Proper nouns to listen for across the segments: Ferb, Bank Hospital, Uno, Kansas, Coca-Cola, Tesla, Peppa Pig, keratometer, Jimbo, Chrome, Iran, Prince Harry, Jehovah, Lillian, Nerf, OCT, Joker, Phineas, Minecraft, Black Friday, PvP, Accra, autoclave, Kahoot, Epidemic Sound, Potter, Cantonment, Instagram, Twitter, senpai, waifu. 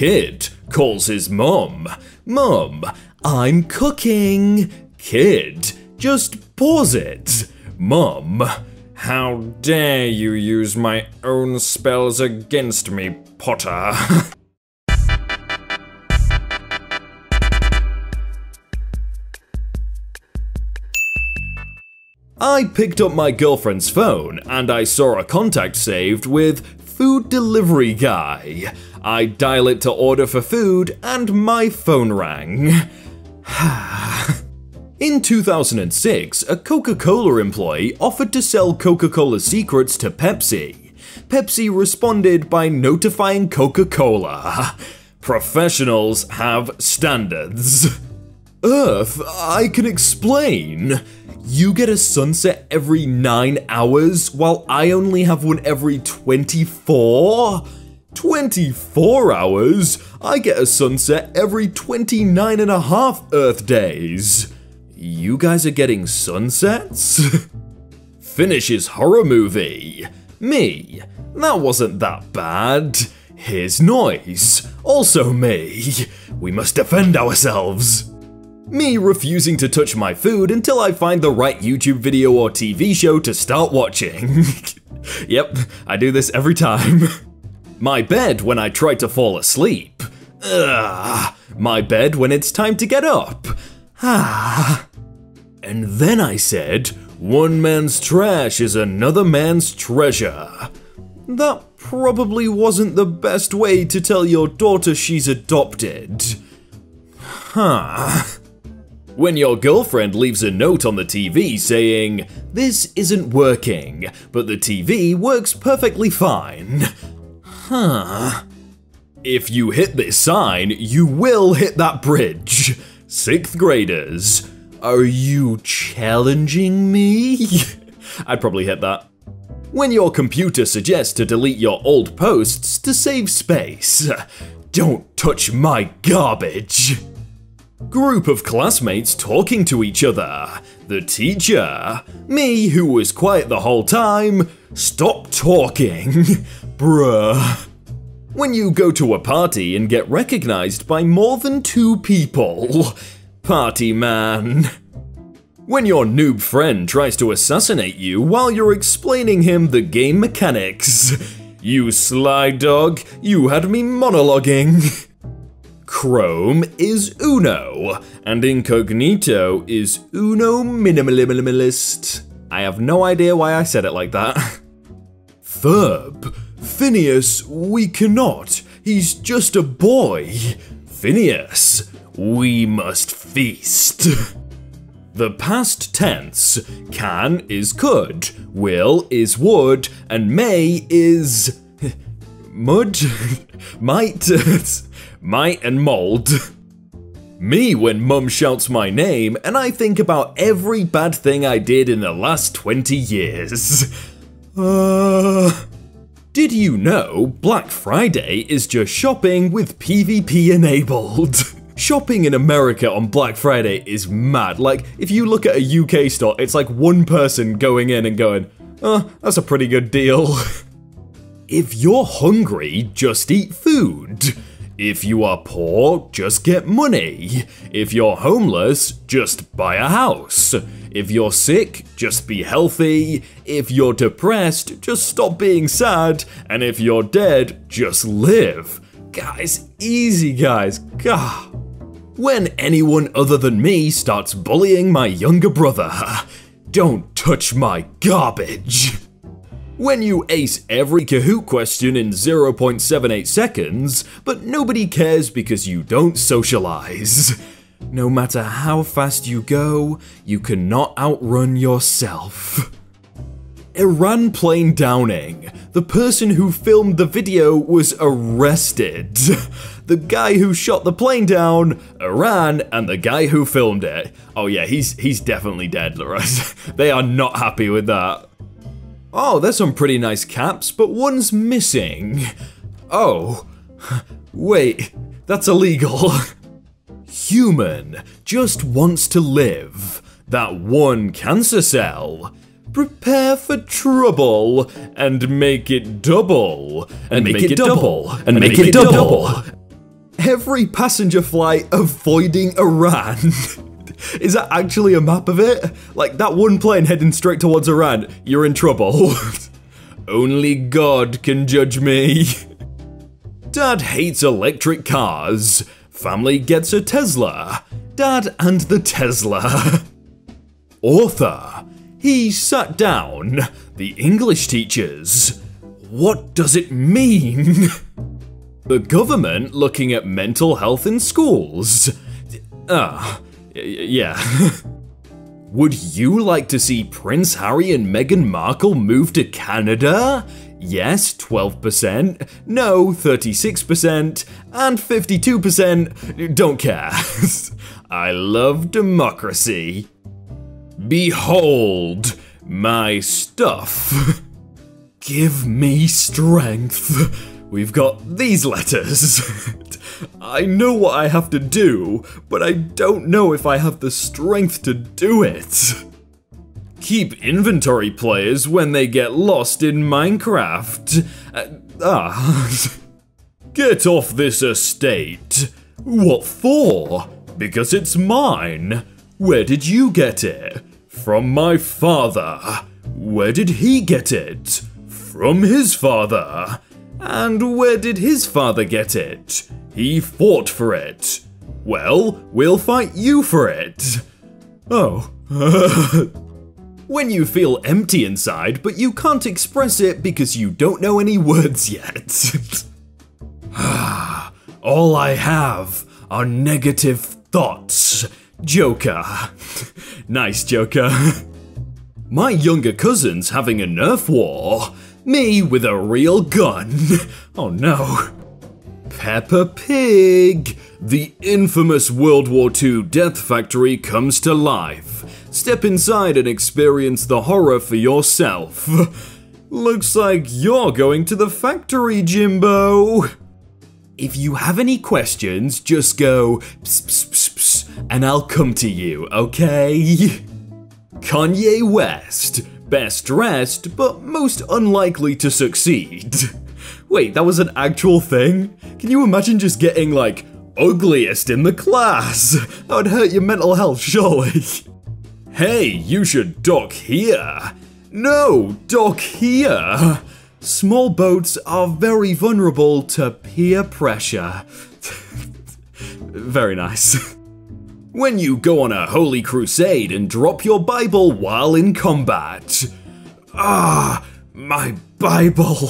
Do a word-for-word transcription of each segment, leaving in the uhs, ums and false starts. Kid calls his mom. Mom, I'm cooking. Kid, just pause it. Mom, how dare you use my own spells against me, Potter. I picked up my girlfriend's phone and I saw a contact saved with food delivery guy. I dial it to order for food and my phone rang. In two thousand six, a Coca-Cola employee offered to sell Coca-Cola secrets to Pepsi. Pepsi responded by notifying Coca-Cola. Professionals have standards. Earth, I can explain. You get a sunset every nine hours while I only have one every twenty-four? twenty-four hours? I get a sunset every twenty-nine and a half Earth days. You guys are getting sunsets? Finishes horror movie. Me. That wasn't that bad. Here's noise. Also me. We must defend ourselves. Me refusing to touch my food until I find the right YouTube video or T V show to start watching. Yep, I do this every time. My bed when I try to fall asleep. Ugh. My bed when it's time to get up. Ah. And then I said, one man's trash is another man's treasure. That probably wasn't the best way to tell your daughter she's adopted. Huh. When your girlfriend leaves a note on the T V saying, this isn't working, but the T V works perfectly fine. Huh. If you hit this sign, you will hit that bridge. Sixth graders, are you challenging me? I'd probably hit that. When your computer suggests to delete your old posts to save space. Don't touch my garbage. Group of classmates talking to each other. The teacher. Me, who was quiet the whole time. Stop talking. Bruh. When you go to a party and get recognized by more than two people. Party man. When your noob friend tries to assassinate you while you're explaining him the game mechanics. You sly dog, you had me monologuing. Chrome is Uno, and Incognito is Uno Minimalist. I have no idea why I said it like that. Ferb, Phineas, we cannot. He's just a boy. Phineas, we must feast. The past tense, can is could, will is would, and may is... mud? Might? Might and mold. Me when mum shouts my name and I think about every bad thing I did in the last twenty years. Uh, did you know Black Friday is just shopping with PvP enabled? Shopping in America on Black Friday is mad. Like, if you look at a U K store, it's like one person going in and going, oh, that's a pretty good deal. If you're hungry, just eat food. If you are poor, just get money. If you're homeless, just buy a house. If you're sick, just be healthy. If you're depressed, just stop being sad. And if you're dead, just live. Guys, easy guys. Gah. When anyone other than me starts bullying my younger brother, don't touch my garbage. When you ace every Kahoot question in zero point seven eight seconds, but nobody cares because you don't socialize. No matter how fast you go, you cannot outrun yourself. Iran plane downing. The person who filmed the video was arrested. The guy who shot the plane down, Iran, and the guy who filmed it. Oh yeah, he's he's definitely dead, Lorraine. They are not happy with that. Oh, there's some pretty nice caps, but one's missing. Oh, wait, that's illegal. Human just wants to live. That one cancer cell. Prepare for trouble and make it double. And make it double. And make it double. every passenger flight avoiding Iran. Is that actually a map of it? Like, that one plane heading straight towards Iran, you're in trouble. Only God can judge me. Dad hates electric cars. Family gets a Tesla. Dad and the Tesla. Author. He sat down. The English teachers. What does it mean? The government looking at mental health in schools. Ah, uh, yeah. Would you like to see Prince Harry and Meghan Markle move to Canada? Yes, twelve percent, no, thirty-six percent, and fifty-two percent don't care. I love democracy. Behold my stuff. Give me strength. We've got these letters. I know what I have to do, but I don't know if I have the strength to do it. Keep inventory players when they get lost in Minecraft. Uh, ah. Get off this estate. What for? Because it's mine. Where did you get it? From my father. Where did he get it? From his father. And where did his father get it? He fought for it. Well, we'll fight you for it. Oh. When you feel empty inside, but you can't express it because you don't know any words yet. All I have are negative thoughts. Joker. Nice, Joker. My younger cousin's having a Nerf war. Me with a real gun. Oh no. Peppa Pig. The infamous World War Two death factory comes to life. Step inside and experience the horror for yourself. Looks like you're going to the factory, Jimbo. If you have any questions, just go pss, pss, pss, pss, and I'll come to you, okay? Kanye West. Best dressed, but most unlikely to succeed. Wait, that was an actual thing? Can you imagine just getting, like, ugliest in the class? That would hurt your mental health, surely. Hey, you should dock here. No, dock here. Small boats are very vulnerable to peer pressure. Very nice. When you go on a holy crusade and drop your Bible while in combat. Ah, my Bible.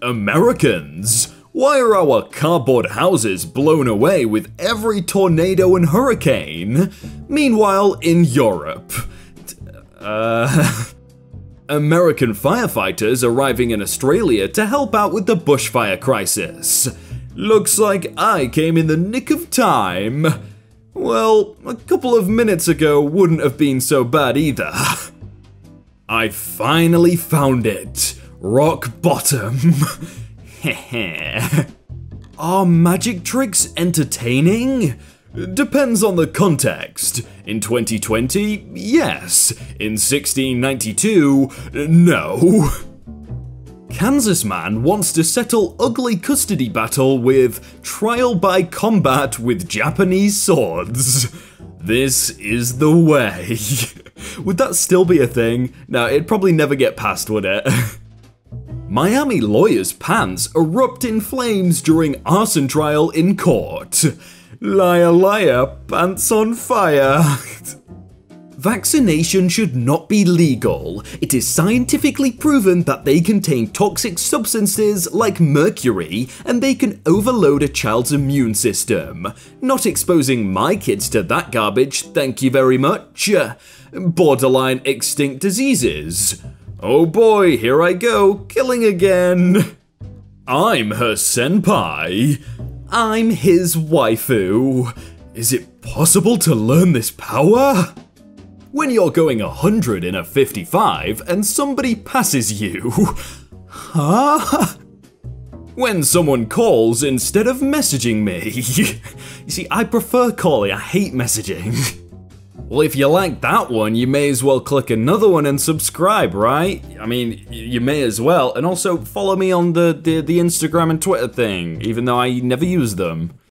Americans, why are our cardboard houses blown away with every tornado and hurricane? Meanwhile, in Europe. Uh, American firefighters arriving in Australia to help out with the bushfire crisis. Looks like I came in the nick of time. Well, a couple of minutes ago wouldn't have been so bad either. I finally found it. Rock bottom. Heh. Are magic tricks entertaining? Depends on the context. In twenty twenty, yes. In sixteen ninety-two, no. Kansas man wants to settle ugly custody battle with trial by combat with Japanese swords. This is the way. Would that still be a thing? No, it'd probably never get past, would it? Miami lawyer's pants erupt in flames during arson trial in court. Liar, liar, pants on fire. Vaccination should not be legal. It is scientifically proven that they contain toxic substances like mercury, and they can overload a child's immune system. Not exposing my kids to that garbage, thank you very much. Borderline extinct diseases. Oh boy, here I go, killing again. I'm her senpai. I'm his waifu. Is it possible to learn this power? When you're going one hundred in a fifty-five and somebody passes you. Huh? When someone calls instead of messaging me. You see, I prefer calling, I hate messaging. Well, if you like that one, you may as well click another one and subscribe, right? I mean, you may as well. And also follow me on the, the, the Instagram and Twitter thing, even though I never use them.